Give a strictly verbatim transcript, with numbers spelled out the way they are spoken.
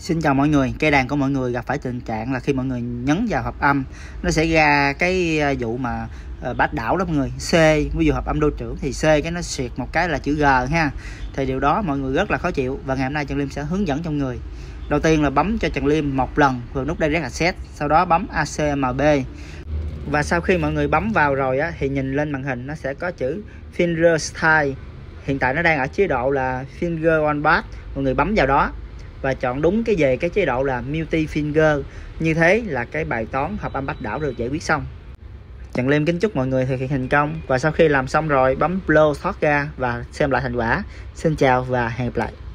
Xin chào mọi người, cây đàn của mọi người gặp phải tình trạng là khi mọi người nhấn vào hợp âm nó sẽ ra cái vụ mà bát đảo đó mọi người. C, ví dụ hợp âm đô trưởng thì C cái nó xuyệt một cái là chữ G ha. Thì điều đó mọi người rất là khó chịu, và ngày hôm nay Trần Liêm sẽ hướng dẫn cho mọi người. Đầu tiên là bấm cho Trần Liêm một lần vào nút Direct Assets, sau đó bấm a xê em bê. Và sau khi mọi người bấm vào rồi á, thì nhìn lên màn hình nó sẽ có chữ Finger Style. Hiện tại nó đang ở chế độ là Finger One bass. Mọi người bấm vào đó và chọn đúng cái về cái chế độ là multi finger. Như thế là cái bài toán hợp âm bát đảo được giải quyết xong. Trần Liêm kính chúc mọi người thực hiện thành công. Và sau khi làm xong rồi bấm blow thoát ra và xem lại thành quả. Xin chào và hẹn gặp lại.